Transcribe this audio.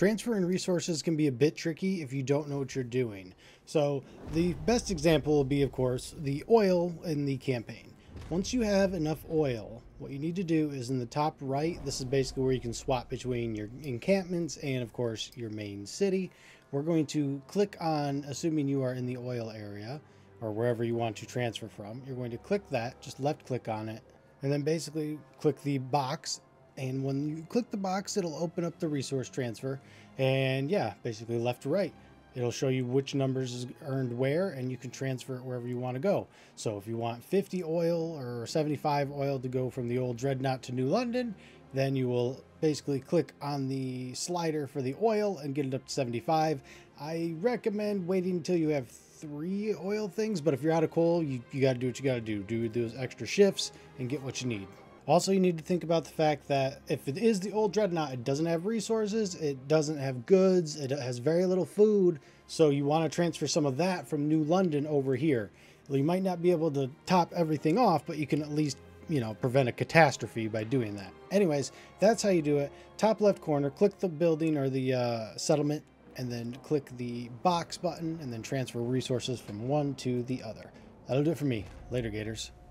Transferring resources can be a bit tricky if you don't know what you're doing. So the best example will be, of course, the oil in the campaign. Once you have enough oil, what you need to do is in the top right, this is basically where you can swap between your encampments and, of course, your main city. We're going to click on, assuming you are in the oil area or wherever you want to transfer from, you're going to click that, just left click on it, and then basically click the box. And when you click the box, it'll open up the resource transfer. And yeah, basically left to right, it'll show you which numbers is earned where, and you can transfer it wherever you want to go. So if you want 50 oil or 75 oil to go from the old Dreadnought to New London, then you will basically click on the slider for the oil and get it up to 75. I recommend waiting until you have 3 oil things, but if you're out of coal, you got to do what you got to do. Do those extra shifts and get what you need. Also, you need to think about the fact that if it is the old Dreadnought, it doesn't have resources, it doesn't have goods, it has very little food, so you want to transfer some of that from New London over here. You might not be able to top everything off, but you can at least, you know, prevent a catastrophe by doing that. Anyways, that's how you do it. Top left corner, click the building or the settlement, and then click the box button, and then transfer resources from one to the other. That'll do it for me. Later, Gators.